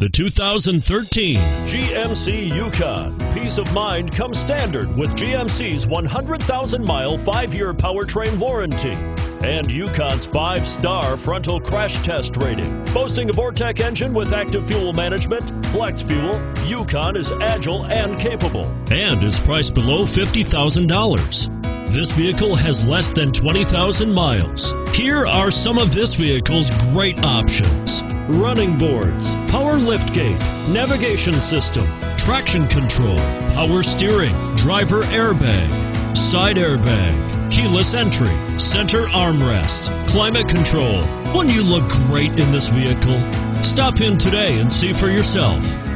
The 2013 GMC Yukon. Peace of mind comes standard with GMC's 100,000-mile 5-year powertrain warranty and Yukon's 5-star frontal crash test rating. Boasting a Vortec engine with active fuel management, flex fuel, Yukon is agile and capable and is priced below $50,000. This vehicle has less than 20,000 miles. Here are some of this vehicle's great options: running boards, power liftgate, navigation system, traction control, power steering, driver airbag, side airbag, keyless entry, center armrest, climate control. Wouldn't you look great in this vehicle? Stop in today and see for yourself.